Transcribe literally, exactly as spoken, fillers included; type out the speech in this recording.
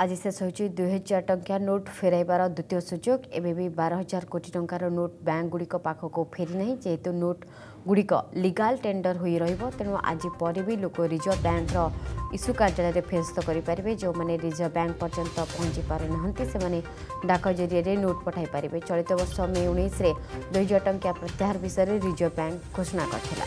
आज शेष होछि दुई हजार टंका नोट फेरइबार द्वितीय सुयोग। एबि बार हजार कोटी टंकार नोट बैंक गुड़िक पाखक फेरी नहीं, जेहेतु नोट गुड़िक लीगल टेंडर हो रहा। तेणु आज पर भी लोक रिजर्व बैंक इस्यू कार्यालय फेरस्त करें। जो मैंने रिजर्व बैंक पर्यंत पहुँची पारिना से डाक जरिए नोट पठाई पारे। चलित वर्ष मे उन्नीस दुई हजार टंकिया प्रत्याहार विषय रिजर्व बैंक घोषणा करथिला।